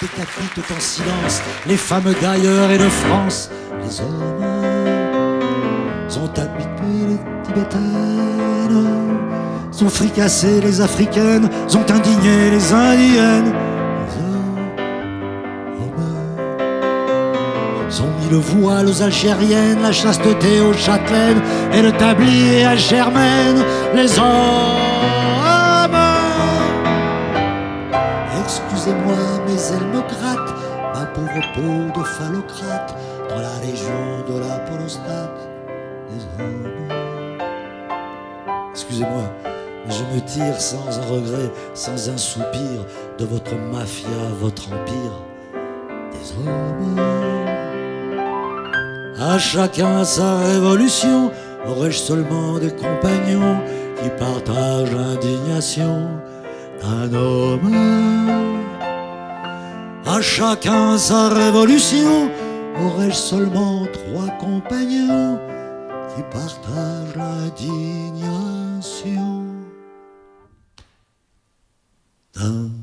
décapitent en silence les femmes d'ailleurs et de France. Les hommes ont habitué les Tibétaines, ont fricassé les Africaines, ont indigné les Indiennes. Ont mis le voile aux Algériennes, la chasteté aux Châtelaines et le tablier à Germaine. Les hommes, excusez-moi mais elle me gratte, ma pauvre peau de phallocrate, dans la région de la prostate. Les hommes, excusez-moi, je me tire sans un regret, sans un soupir, de votre mafia, votre empire. Des hommes, à chacun sa révolution, aurais-je seulement des compagnons qui partagent l'indignation d'un homme. À chacun sa révolution, aurais-je seulement trois compagnons qui partagent l'indignation d'un homme.